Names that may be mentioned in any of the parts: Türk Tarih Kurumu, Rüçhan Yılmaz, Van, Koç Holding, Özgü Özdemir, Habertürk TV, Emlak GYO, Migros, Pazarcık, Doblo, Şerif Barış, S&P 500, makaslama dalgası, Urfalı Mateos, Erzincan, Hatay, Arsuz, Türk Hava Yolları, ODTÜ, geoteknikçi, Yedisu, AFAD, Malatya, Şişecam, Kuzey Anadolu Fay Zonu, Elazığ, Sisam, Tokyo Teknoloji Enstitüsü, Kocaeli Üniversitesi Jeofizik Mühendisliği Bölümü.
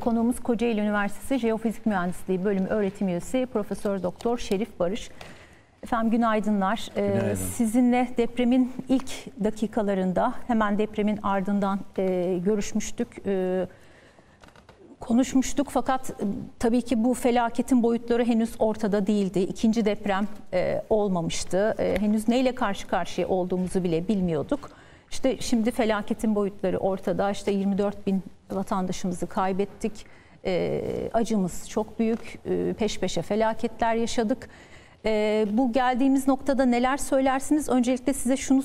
Konuğumuz Kocaeli Üniversitesi Jeofizik Mühendisliği Bölümü öğretim üyesi Profesör Doktor Şerif Barış. Efendim günaydınlar. Günaydın. Sizinle depremin ilk dakikalarında, hemen depremin ardından görüşmüştük, konuşmuştuk. Fakat tabii ki bu felaketin boyutları henüz ortada değildi. İkinci deprem olmamıştı. Henüz neyle karşı karşıya olduğumuzu bile bilmiyorduk. İşte şimdi felaketin boyutları ortada. İşte 24 bin vatandaşımızı kaybettik. Acımız çok büyük. Peş peşe felaketler yaşadık. Bu geldiğimiz noktada neler söylersiniz? Öncelikle size şunu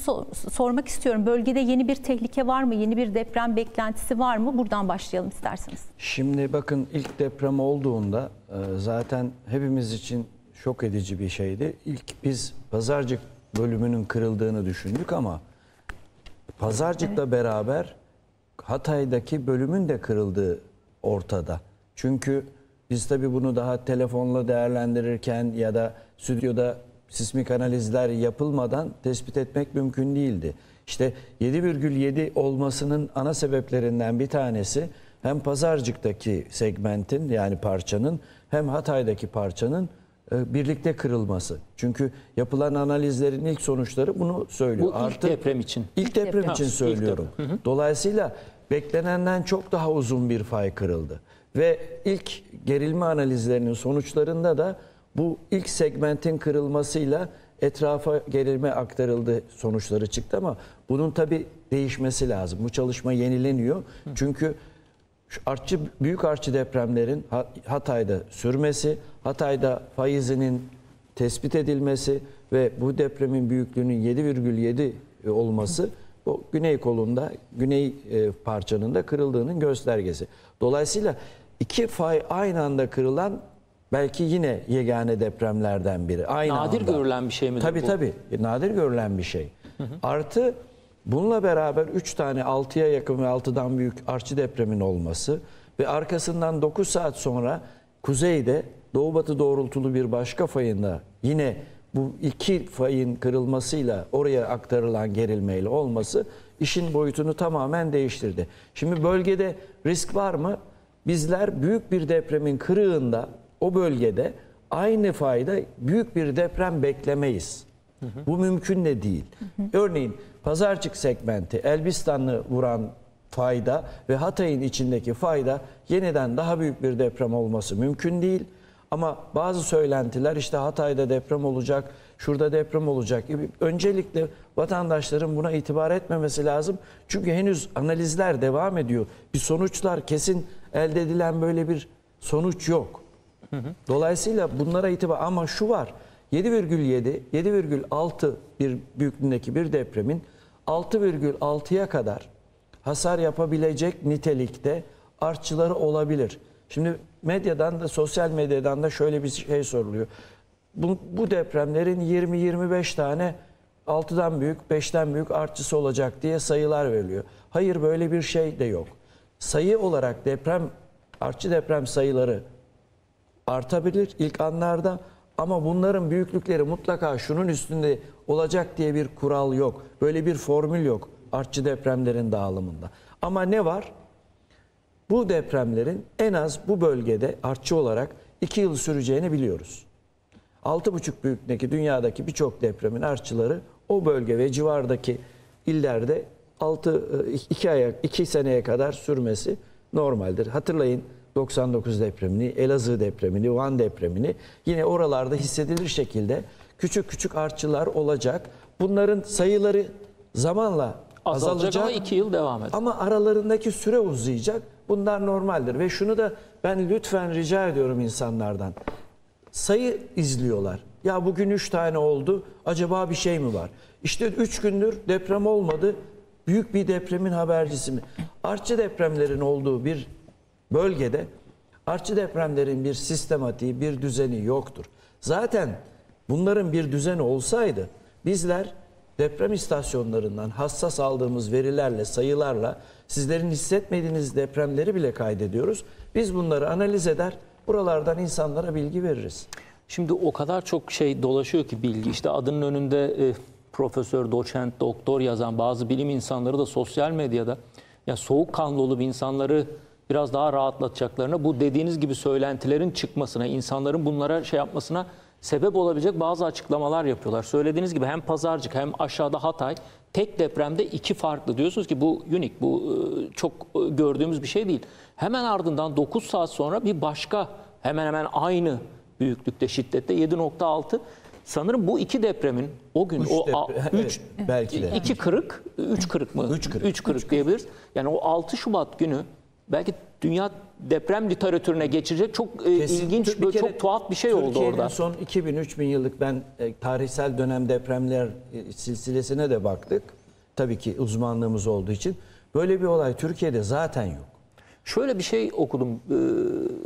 sormak istiyorum. Bölgede yeni bir tehlike var mı? Yeni bir deprem beklentisi var mı? Buradan başlayalım isterseniz. Şimdi bakın, ilk deprem olduğunda zaten hepimiz için şok edici bir şeydi. İlk biz Pazarcık bölümünün kırıldığını düşündük ama Pazarcık'la beraber Hatay'daki bölümün de kırıldığı ortada. Çünkü biz tabii bunu daha telefonla değerlendirirken ya da stüdyoda sismik analizler yapılmadan tespit etmek mümkün değildi. İşte 7,7 olmasının ana sebeplerinden bir tanesi hem Pazarcık'taki segmentin, yani parçanın, hem Hatay'daki parçanın birlikte kırılması. Çünkü yapılan analizlerin ilk sonuçları bunu söylüyor. Bu artık ilk deprem için. İlk deprem için söylüyorum. Deprem. Dolayısıyla beklenenden çok daha uzun bir fay kırıldı. Ve ilk gerilme analizlerinin sonuçlarında da bu ilk segmentin kırılmasıyla etrafa gerilme aktarıldı sonuçları çıktı ama bunun tabii değişmesi lazım. Bu çalışma yenileniyor. Çünkü şu büyük artçı depremlerin Hatay'da sürmesi, Hatay'da faizinin tespit edilmesi ve bu depremin büyüklüğünün 7,7 olması o güney kolunda, güney parçanın da kırıldığının göstergesi. Dolayısıyla iki fay aynı anda kırılan belki yine yegane depremlerden biri. Aynı nadir anda görülen bir şey mi? Tabii bu? Tabii. Nadir görülen bir şey. Artı bununla beraber 3 tane 6'ya yakın ve 6'dan büyük artçı depremin olması ve arkasından 9 saat sonra kuzeyde doğu-batı doğrultulu bir başka fayında yine bu iki fayın kırılmasıyla oraya aktarılan gerilmeyle olması işin boyutunu tamamen değiştirdi. Şimdi bölgede risk var mı? Bizler büyük bir depremin kırığında o bölgede aynı fayda büyük bir deprem beklemeyiz. Bu mümkün de değil. Örneğin Pazarcık segmenti, Elbistan'ı vuran fayda ve Hatay'ın içindeki fayda yeniden daha büyük bir deprem olması mümkün değil. Ama bazı söylentiler işte Hatay'da deprem olacak, şurada deprem olacak gibi. Öncelikle vatandaşların buna itibar etmemesi lazım. Çünkü henüz analizler devam ediyor. Bir sonuçlar kesin elde edilen böyle bir sonuç yok. Dolayısıyla bunlara itibar ama şu var. 7,7, 7,6 bir büyüklüğündeki bir depremin 6,6'ya kadar hasar yapabilecek nitelikte artçıları olabilir. Şimdi medyadan da, sosyal medyadan da şöyle bir şey soruluyor. Bu depremlerin 20-25 tane 6'dan büyük, 5'ten büyük artçısı olacak diye sayılar veriliyor. Hayır, böyle bir şey de yok. Sayı olarak deprem, artçı deprem sayıları artabilir ilk anlarda ama bunların büyüklükleri mutlaka şunun üstünde olacak diye bir kural yok. Böyle bir formül yok artçı depremlerin dağılımında. Ama ne var? Bu depremlerin en az bu bölgede artçı olarak 2 yıl süreceğini biliyoruz. 6,5 büyüklüğündeki dünyadaki birçok depremin artçıları o bölge ve civardaki illerde 2 seneye kadar sürmesi normaldir. Hatırlayın 99 depremini, Elazığ depremini, Van depremini, yine oralarda hissedilir şekilde küçük küçük artçılar olacak. Bunların sayıları zamanla azalacak ama 2 yıl devam edecek. Ama aralarındaki süre uzayacak. Bunlar normaldir ve şunu da ben lütfen rica ediyorum insanlardan. Sayı izliyorlar. Ya bugün 3 tane oldu. Acaba bir şey mi var? İşte 3 gündür deprem olmadı. Büyük bir depremin habercisi mi? Artçı depremlerin olduğu bir bölgede artçı depremlerin bir sistematiği, bir düzeni yoktur. Zaten bunların bir düzeni olsaydı bizler deprem istasyonlarından hassas aldığımız verilerle, sayılarla sizlerin hissetmediğiniz depremleri bile kaydediyoruz. Biz bunları analiz eder, buralardan insanlara bilgi veririz. Şimdi o kadar çok şey dolaşıyor ki bilgi. İşte adının önünde profesör, doçent, doktor yazan bazı bilim insanları da sosyal medyada ya soğukkanlı olup insanları biraz daha rahatlatacaklarına, bu dediğiniz gibi söylentilerin çıkmasına, insanların bunlara şey yapmasına sebep olabilecek bazı açıklamalar yapıyorlar. Söylediğiniz gibi hem Pazarcık hem aşağıda Hatay tek depremde iki farklı. Diyorsunuz ki bu unik, bu çok gördüğümüz bir şey değil. Hemen ardından 9 saat sonra bir başka hemen hemen aynı büyüklükte, şiddette 7.6. Sanırım bu iki depremin o gün üç kırık diyebiliriz. Yani o 6 Şubat günü belki dünya deprem literatürüne geçecek çok ilginç, böyle çok tuhaf bir şey oldu orada. Türkiye'nin son 2000-3000 yıllık ben tarihsel dönem depremler silsilesine de baktık. Tabii ki uzmanlığımız olduğu için. Böyle bir olay Türkiye'de zaten yok. Şöyle bir şey okudum.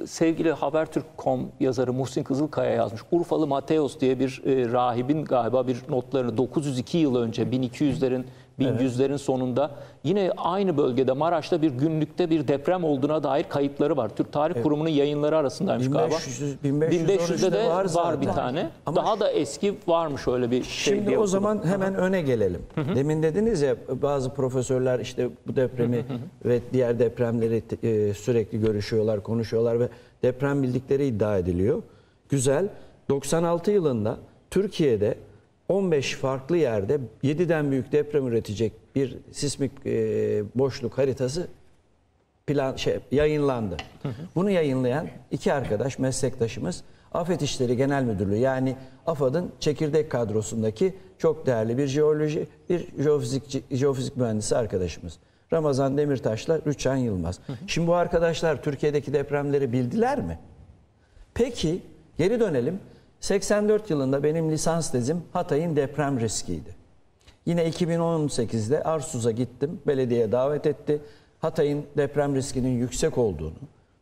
Sevgili Habertürk.com yazarı Muhsin Kızılkaya yazmış. Urfalı Mateos diye bir rahibin galiba bir notlarını 902 yıl önce 1200'lerin 1100'lerin sonunda yine aynı bölgede Maraş'ta bir günlükte bir deprem olduğuna dair kayıtları var. Türk Tarih Kurumu'nun yayınları arasındaymış 1500'de de var bir tane. Ama daha da eski varmış öyle bir şey. Şimdi o zaman hemen öne gelelim. Hı-hı. Demin dediniz ya bazı profesörler işte bu depremi ve diğer depremleri sürekli görüşüyorlar, konuşuyorlar ve deprem bildikleri iddia ediliyor. Güzel. 96 yılında Türkiye'de 15 farklı yerde 7'den büyük deprem üretecek bir sismik boşluk haritası yayınlandı. Bunu yayınlayan iki arkadaş, meslektaşımız AFAD İşleri Genel Müdürlüğü, yani AFAD'ın çekirdek kadrosundaki çok değerli bir jeofizik mühendisi arkadaşımız. Ramazan Demirtaşlar, Rüçhan Yılmaz. Şimdi bu arkadaşlar Türkiye'deki depremleri bildiler mi? Peki geri dönelim. 84 yılında benim lisans tezim Hatay'ın deprem riskiydi. Yine 2018'de Arsuz'a gittim. Belediye davet etti. Hatay'ın deprem riskinin yüksek olduğunu,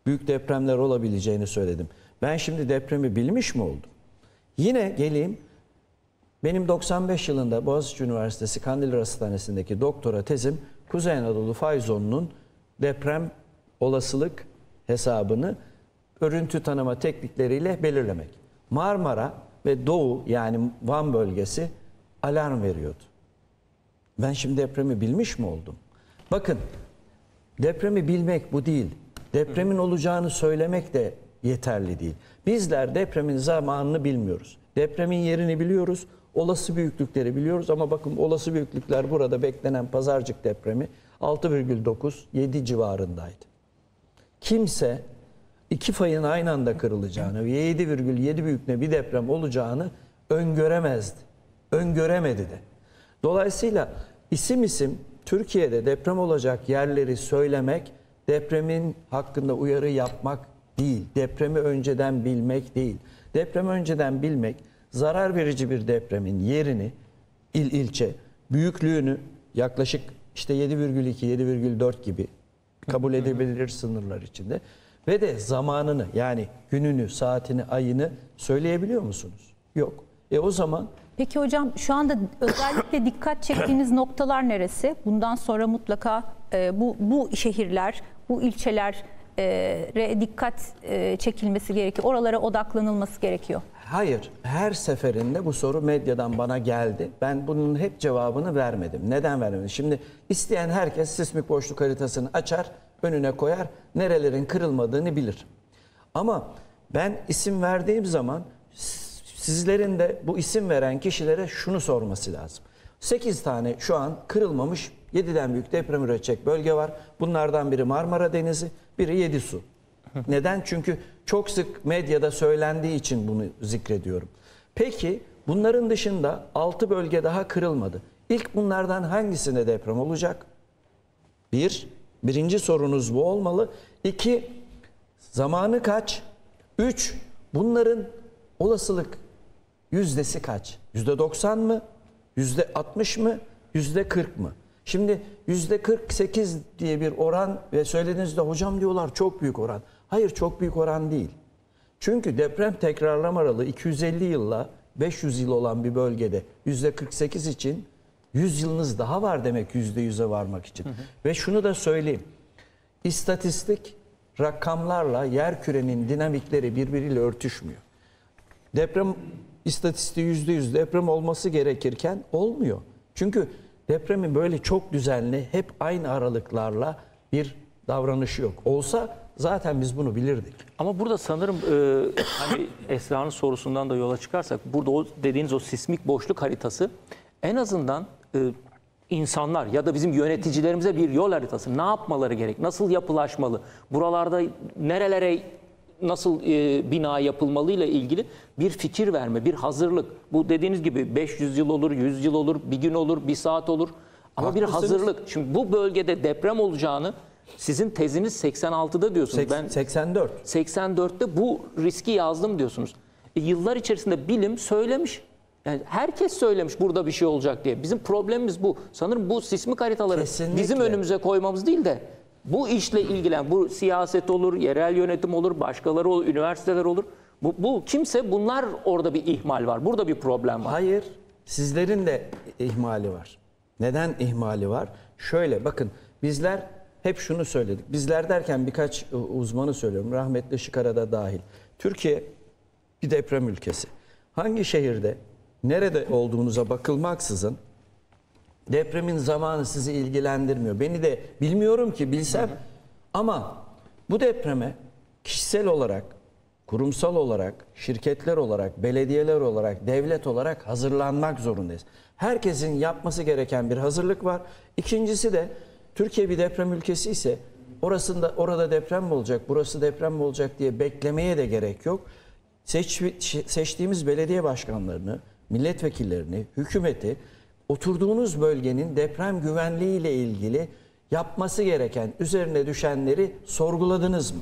büyük depremler olabileceğini söyledim. Ben şimdi depremi bilmiş mi oldum? Yine geleyim. Benim 95 yılında Boğaziçi Üniversitesi Kandilli Rasathanesi'ndeki doktora tezim Kuzey Anadolu Fay Zonu'nun deprem olasılık hesabını örüntü tanıma teknikleriyle belirlemek. Marmara ve Doğu, yani Van bölgesi alarm veriyordu. Ben şimdi depremi bilmiş mi oldum? Bakın, depremi bilmek bu değil. Depremin olacağını söylemek de yeterli değil. Bizler depremin zamanını bilmiyoruz. Depremin yerini biliyoruz, olası büyüklükleri biliyoruz ama bakın olası büyüklükler burada beklenen Pazarcık depremi 6,9-7 civarındaydı. Kimse iki fayın aynı anda kırılacağını ve 7,7 büyüklüğünde bir deprem olacağını öngöremezdi. Öngöremedi de. Dolayısıyla isim isim Türkiye'de deprem olacak yerleri söylemek, depremin hakkında uyarı yapmak değil. Depremi önceden bilmek değil. Depremi önceden bilmek, zarar verici bir depremin yerini, ilçe, büyüklüğünü yaklaşık işte 7,2-7,4 gibi kabul edebilir sınırlar içinde. Ve de zamanını, yani gününü, saatini, ayını söyleyebiliyor musunuz? Yok. O zaman... Peki hocam, şu anda özellikle dikkat çektiğiniz noktalar neresi? Bundan sonra mutlaka bu şehirler, bu ilçelere dikkat çekilmesi gerekiyor. Oralara odaklanılması gerekiyor. Hayır. Her seferinde bu soru medyadan bana geldi. Ben bunun hep cevabını vermedim. Neden vermedim? Şimdi isteyen herkes sismik boşluk haritasını açar, önüne koyar, nerelerin kırılmadığını bilir. Ama ben isim verdiğim zaman sizlerin de bu isim veren kişilere şunu sorması lazım. 8 tane şu an kırılmamış 7'den büyük deprem üretecek bölge var. Bunlardan biri Marmara Denizi, biri Yedisu. Neden? Çünkü çok sık medyada söylendiği için bunu zikrediyorum. Peki bunların dışında 6 bölge daha kırılmadı. İlk bunlardan hangisinde deprem olacak? Birinci sorunuz bu olmalı. 2. Zamanı kaç? 3. Bunların olasılık yüzdesi kaç? %90 mı? %60 mı? %40 mı? Şimdi %48 diye bir oran ve söylediğinizde hocam diyorlar çok büyük oran. Hayır, çok büyük oran değil. Çünkü deprem tekrarlama aralığı 250 yılla 500 yıl olan bir bölgede %48 için 100 yılınız daha var demek %100'e varmak için. Ve şunu da söyleyeyim. İstatistik rakamlarla yerkürenin dinamikleri birbiriyle örtüşmüyor. Deprem istatistiği %100 deprem olması gerekirken olmuyor. Çünkü depremin böyle çok düzenli, hep aynı aralıklarla bir davranışı yok. Olsa zaten biz bunu bilirdik. Ama burada sanırım hani Esra'nın sorusundan da yola çıkarsak, burada o dediğiniz o sismik boşluk haritası en azından insanlar ya da bizim yöneticilerimize bir yol haritası. Ne yapmaları gerek? Nasıl yapılaşmalı? Buralarda nerelere nasıl bina yapılmalıyla ilgili bir fikir verme, bir hazırlık. Bu dediğiniz gibi 500 yıl olur, 100 yıl olur, bir gün olur, bir saat olur. Ama haklısınız. Bir hazırlık. Şimdi bu bölgede deprem olacağını sizin teziniz 86'da diyorsunuz. 84. 84'te bu riski yazdım diyorsunuz. Yıllar içerisinde bilim söylemiş. Yani herkes söylemiş burada bir şey olacak diye. Bizim problemimiz bu. Sanırım bu sismik haritaları kesinlikle bizim önümüze koymamız değil de bu işle ilgilen, bu siyaset olur, yerel yönetim olur, başkaları olur, üniversiteler olur. Bu kimse, bunlar orada bir ihmal var. Burada bir problem var. Hayır, sizlerin de ihmali var. Neden ihmali var? Şöyle bakın, bizler hep şunu söyledik. Bizler derken birkaç uzmanı söylüyorum. Rahmetli Şıkara da dahil. Türkiye bir deprem ülkesi. Hangi şehirde, nerede olduğunuza bakılmaksızın depremin zamanı sizi ilgilendirmiyor. Beni de bilmiyorum ki, bilsem. Ama bu depreme kişisel olarak, kurumsal olarak, şirketler olarak, belediyeler olarak, devlet olarak hazırlanmak zorundayız. Herkesin yapması gereken bir hazırlık var. İkincisi de Türkiye bir deprem ülkesi ise orada deprem mi olacak, burası deprem mi olacak diye beklemeye de gerek yok. Seçtiğimiz belediye başkanlarını, milletvekillerini, hükümeti oturduğunuz bölgenin deprem güvenliği ile ilgili yapması gereken, üzerine düşenleri sorguladınız mı?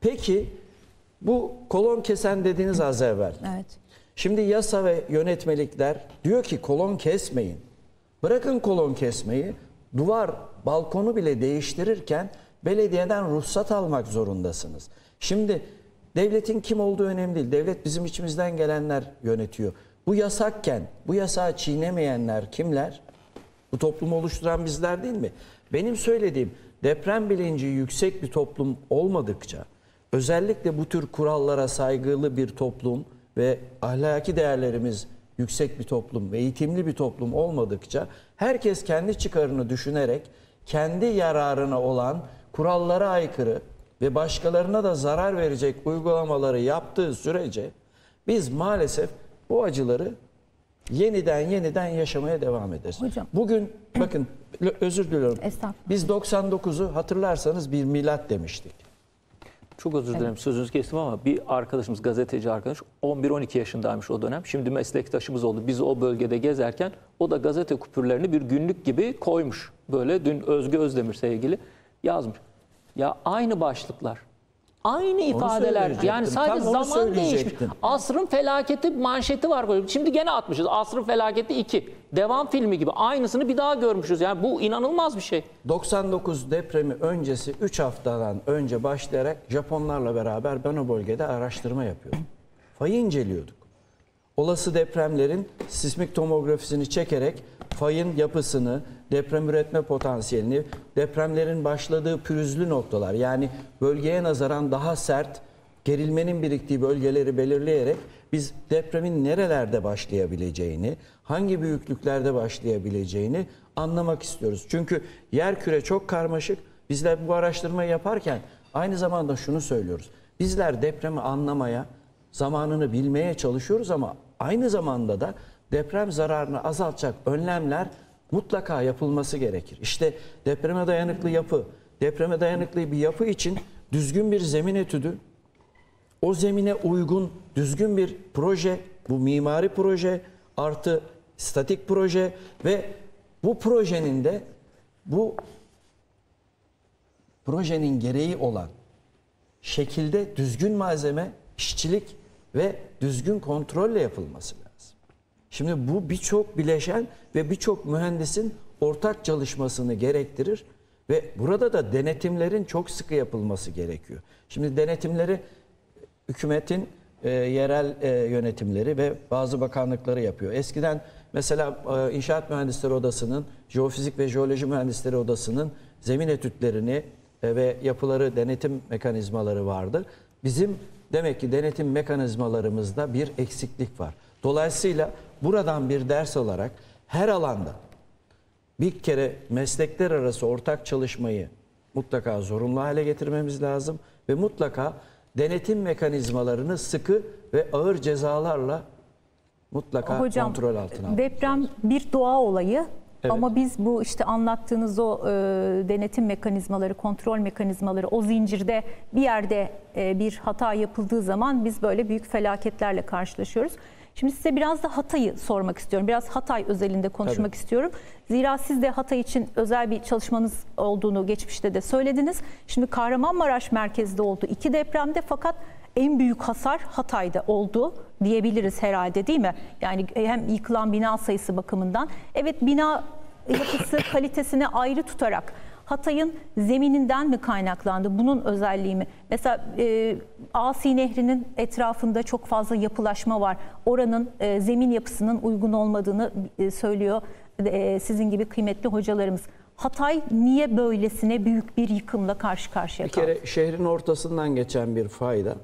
Peki bu kolon kesen dediğiniz az evvel. Evet. Şimdi yasa ve yönetmelikler diyor ki kolon kesmeyin. Bırakın kolon kesmeyi, duvar, balkonu bile değiştirirken belediyeden ruhsat almak zorundasınız. Şimdi devletin kim olduğu önemli değil. Devlet bizim içimizden gelenler yönetiyor. Bu yasakken bu yasağı çiğnemeyenler kimler? Bu toplumu oluşturan bizler değil mi? Benim söylediğim, deprem bilinci yüksek bir toplum olmadıkça, özellikle bu tür kurallara saygılı bir toplum ve ahlaki değerlerimiz yüksek bir toplum ve eğitimli bir toplum olmadıkça, herkes kendi çıkarını düşünerek kendi yararına olan kurallara aykırı ve başkalarına da zarar verecek uygulamaları yaptığı sürece biz maalesef bu acıları yeniden yaşamaya devam ederiz. Hocam, bugün bakın özür diliyorum. Biz 99'u hatırlarsanız bir milat demiştik. Çok özür dilerim, sözünüzü kestim ama bir arkadaşımız, gazeteci arkadaş, 11-12 yaşındaymış o dönem. Şimdi meslektaşımız oldu. Biz o bölgede gezerken o da gazete kupürlerini bir günlük gibi koymuş. Böyle dün Özgü Özdemir sevgili yazmış. Ya aynı başlıklar, aynı ifadeler, yani sadece zaman değişmiş. Asrın felaketi manşeti var böyle. Şimdi gene atmışız. Asrın felaketi 2. Devam filmi gibi aynısını bir daha görmüşüz. Yani bu inanılmaz bir şey. 99 depremi öncesi 3 haftadan önce başlayarak Japonlarla beraber ben o bölgede araştırma yapıyordum. Fayı inceliyorduk. Olası depremlerin sismik tomografisini çekerek fayın yapısını, deprem üretme potansiyelini, depremlerin başladığı pürüzlü noktalar, yani bölgeye nazaran daha sert gerilmenin biriktiği bölgeleri belirleyerek biz depremin nerelerde başlayabileceğini, hangi büyüklüklerde başlayabileceğini anlamak istiyoruz. Çünkü yerküre çok karmaşık. Bizler bu araştırmayı yaparken aynı zamanda şunu söylüyoruz. Bizler depremi anlamaya, zamanını bilmeye çalışıyoruz ama aynı zamanda da deprem zararını azaltacak önlemler mutlaka yapılması gerekir. İşte depreme dayanıklı yapı, depreme dayanıklı bir yapı için düzgün bir zemin etüdü, o zemine uygun düzgün bir proje, bu mimari proje artı statik proje ve bu projenin de bu projenin gereği olan şekilde düzgün malzeme, işçilik ve düzgün kontrolle yapılması lazım. Şimdi bu birçok bileşen ve birçok mühendisin ortak çalışmasını gerektirir ve burada da denetimlerin çok sıkı yapılması gerekiyor. Şimdi denetimleri hükümetin yerel yönetimleri ve bazı bakanlıkları yapıyor. Eskiden mesela İnşaat Mühendisleri Odası'nın, Jeofizik ve Jeoloji Mühendisleri Odası'nın zemin etütlerini ve yapıları denetim mekanizmaları vardı. Bizim demek ki denetim mekanizmalarımızda bir eksiklik var. Dolayısıyla buradan bir ders alarak her alanda bir kere meslekler arası ortak çalışmayı mutlaka zorunlu hale getirmemiz lazım ve mutlaka denetim mekanizmalarını sıkı ve ağır cezalarla mutlaka hocam, kontrol altına alıyoruz. Deprem bir doğa olayı. Evet. Ama biz bu işte anlattığınız o denetim mekanizmaları, kontrol mekanizmaları, o zincirde bir yerde bir hata yapıldığı zaman biz böyle büyük felaketlerle karşılaşıyoruz. Şimdi size biraz da Hatay'ı sormak istiyorum. Biraz Hatay özelinde konuşmak istiyorum. Zira siz de Hatay için özel bir çalışmanız olduğunu geçmişte de söylediniz. Şimdi Kahramanmaraş merkezde oldu 2 depremde fakat en büyük hasar Hatay'da oldu diyebiliriz herhalde, değil mi? Yani hem yıkılan bina sayısı bakımından. Evet, bina yapısı kalitesini ayrı tutarak Hatay'ın zemininden mi kaynaklandı? Bunun özelliği mi? Mesela Asi Nehri'nin etrafında çok fazla yapılaşma var. Oranın zemin yapısının uygun olmadığını söylüyor sizin gibi kıymetli hocalarımız. Hatay niye böylesine büyük bir yıkımla karşı karşıya kaldı? Bir kere şehrin ortasından geçen bir fayda,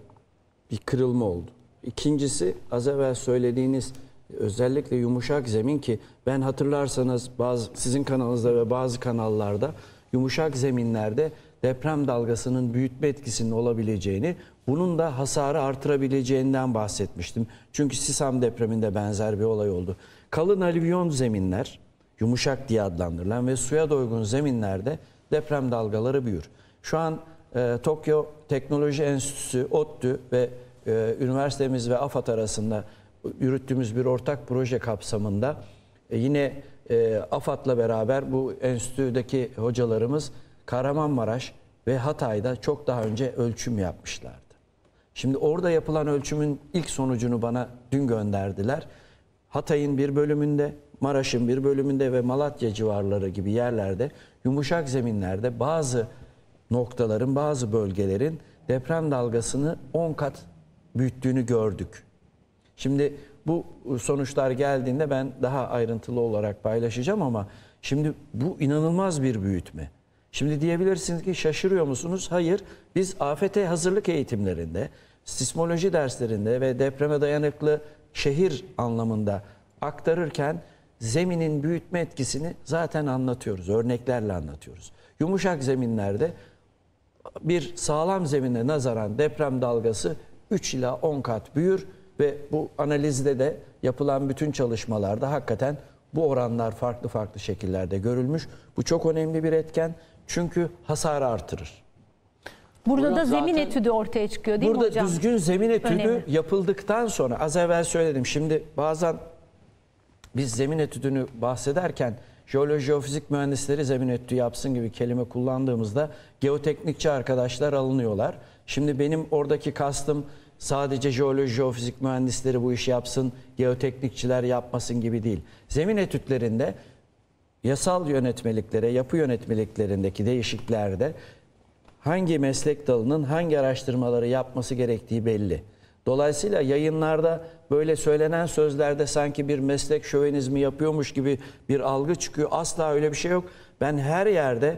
bir kırılma oldu. İkincisi, az evvel söylediğiniz özellikle yumuşak zemin ki ben hatırlarsanız bazı sizin kanalınızda ve bazı kanallarda yumuşak zeminlerde deprem dalgasının büyütme etkisinin olabileceğini, bunun da hasarı artırabileceğinden bahsetmiştim. Çünkü Sisam depreminde benzer bir olay oldu. Kalın alüvyon zeminler, yumuşak diye adlandırılan ve suya doygun zeminlerde deprem dalgaları büyür. Şu an Tokyo Teknoloji Enstitüsü, ODTÜ ve üniversitemiz ve AFAD arasında yürüttüğümüz bir ortak proje kapsamında yine AFAD'la beraber bu enstitüdeki hocalarımız Kahramanmaraş ve Hatay'da çok daha önce ölçüm yapmışlardı. Şimdi orada yapılan ölçümün ilk sonucunu bana dün gönderdiler. Hatay'ın bir bölümünde, Maraş'ın bir bölümünde ve Malatya civarları gibi yerlerde yumuşak zeminlerde bazı noktaların, bazı bölgelerin deprem dalgasını 10 kat büyüttüğünü gördük. Şimdi bu sonuçlar geldiğinde ben daha ayrıntılı olarak paylaşacağım ama şimdi bu inanılmaz bir büyütme. Şimdi diyebilirsiniz ki şaşırıyor musunuz? Hayır, biz afete hazırlık eğitimlerinde, sismoloji derslerinde ve depreme dayanıklı şehir anlamında aktarırken zeminin büyütme etkisini zaten anlatıyoruz, örneklerle anlatıyoruz. Yumuşak zeminlerde bir sağlam zemine nazaran deprem dalgası 3 ila 10 kat büyür ve bu analizde de yapılan bütün çalışmalarda hakikaten bu oranlar farklı farklı şekillerde görülmüş. Bu çok önemli bir etken çünkü hasarı artırır. Burada da zemin etüdü ortaya çıkıyor değil mi hocam? Burada düzgün zemin etüdü yapıldıktan sonra, az evvel söyledim, şimdi bazen biz zemin etüdünü bahsederken jeoloji, jeofizik mühendisleri zemin etüdü yapsın gibi kelime kullandığımızda geoteknikçi arkadaşlar alınıyorlar. Şimdi benim oradaki kastım sadece jeoloji, jeofizik mühendisleri bu işi yapsın, geoteknikçiler yapmasın gibi değil. Zemin etütlerinde yasal yönetmeliklere, yapı yönetmeliklerindeki değişikliklerde hangi meslek dalının hangi araştırmaları yapması gerektiği belli. Dolayısıyla yayınlarda böyle söylenen sözlerde sanki bir meslek şövenizmi yapıyormuş gibi bir algı çıkıyor. Asla öyle bir şey yok. Ben her yerde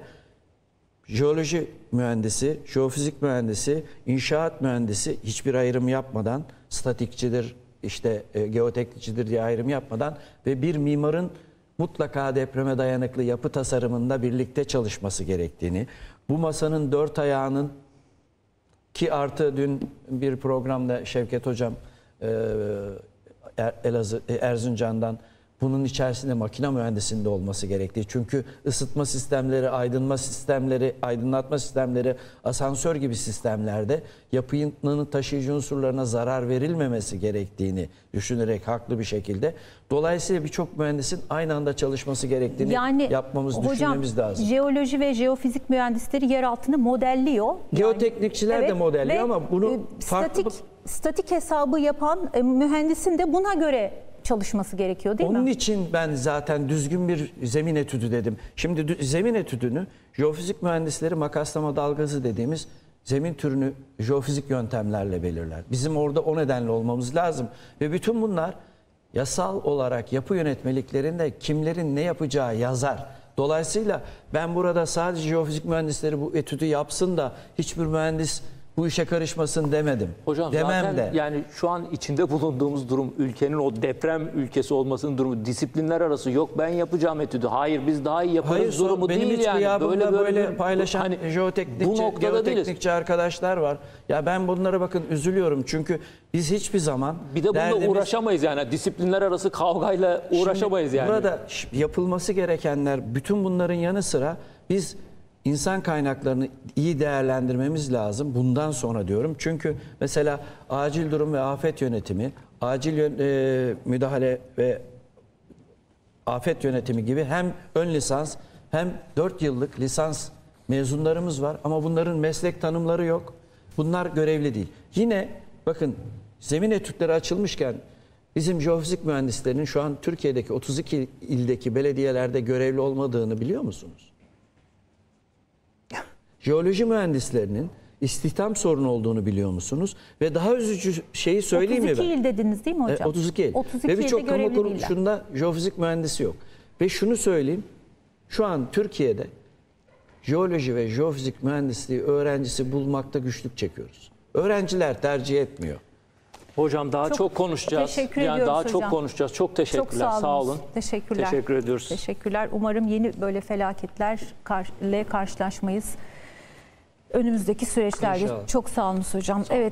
jeoloji mühendisi, jeofizik mühendisi, inşaat mühendisi hiçbir ayrım yapmadan, statikçidir, işte geoteknikçidir diye ayrım yapmadan ve bir mimarın mutlaka depreme dayanıklı yapı tasarımında birlikte çalışması gerektiğini, bu masanın 4 ayağının ki artı dün bir programda Şevket Hocam Erzincan'dan bunun içerisinde makine mühendisinde olması gerektiği. Çünkü ısıtma sistemleri, aydınlatma sistemleri, asansör gibi sistemlerde yapının taşıyıcı unsurlarına zarar verilmemesi gerektiğini düşünerek haklı bir şekilde. Dolayısıyla birçok mühendisin aynı anda çalışması gerektiğini düşünmemiz lazım. Jeoloji ve jeofizik mühendisleri yer altını modelliyor. Geoteknikçiler de modelliyor ama bunu statik hesabı yapan mühendisin de buna göre çalışması gerekiyor değil mi? Onun için ben zaten düzgün bir zemin etüdü dedim. Şimdi zemin etüdünü jeofizik mühendisleri makaslama dalgası dediğimiz zemin türünü jeofizik yöntemlerle belirler. Bizim orada o nedenle olmamız lazım. Ve bütün bunlar yasal olarak yapı yönetmeliklerinde kimlerin ne yapacağı yazar. Dolayısıyla ben burada sadece jeofizik mühendisleri bu etüdü yapsın da hiçbir mühendis bu işe karışmasın demedim. Hocam demem de. Yani şu an içinde bulunduğumuz durum, ülkenin o deprem ülkesi olmasının durumu, disiplinler arası yok ben yapacağım etüdü. Hayır biz daha iyi yaparız hayır, durumu benim değil yani. Böyle paylaşan hani, jeoteknikçi arkadaşlar var. Ya ben bunlara bakın üzülüyorum çünkü biz hiçbir zaman bir de bununla derdimiz, uğraşamayız yani. Disiplinler arası kavgayla uğraşamayız yani. Burada yapılması gerekenler bütün bunların yanı sıra biz İnsan kaynaklarını iyi değerlendirmemiz lazım bundan sonra diyorum. Çünkü mesela acil durum ve afet yönetimi, acil müdahale ve afet yönetimi gibi hem ön lisans hem 4 yıllık lisans mezunlarımız var. Ama bunların meslek tanımları yok. Bunlar görevli değil. Yine bakın zemin etütleri açılmışken bizim jeofizik mühendislerinin şu an Türkiye'deki 32 ildeki belediyelerde görevli olmadığını biliyor musunuz? Jeoloji mühendislerinin istihdam sorunu olduğunu biliyor musunuz? Ve daha üzücü şeyi söyleyeyim mi ben? 32 il dediniz değil mi hocam? 32 il. 32 ve birçok kamu kuruluşunda jeofizik mühendisi yok. Ve şunu söyleyeyim. Şu an Türkiye'de jeoloji ve jeofizik mühendisliği öğrencisi bulmakta güçlük çekiyoruz. Öğrenciler tercih etmiyor. Hocam daha çok konuşacağız. Teşekkür ediyoruz daha hocam. Çok konuşacağız. Çok teşekkürler. Çok sağ olun. Teşekkürler. Teşekkür ediyoruz. Teşekkürler. Umarım yeni böyle felaketlerle karşılaşmayız önümüzdeki süreçlerde. İnşallah. Çok sağ olun hocam. Evet.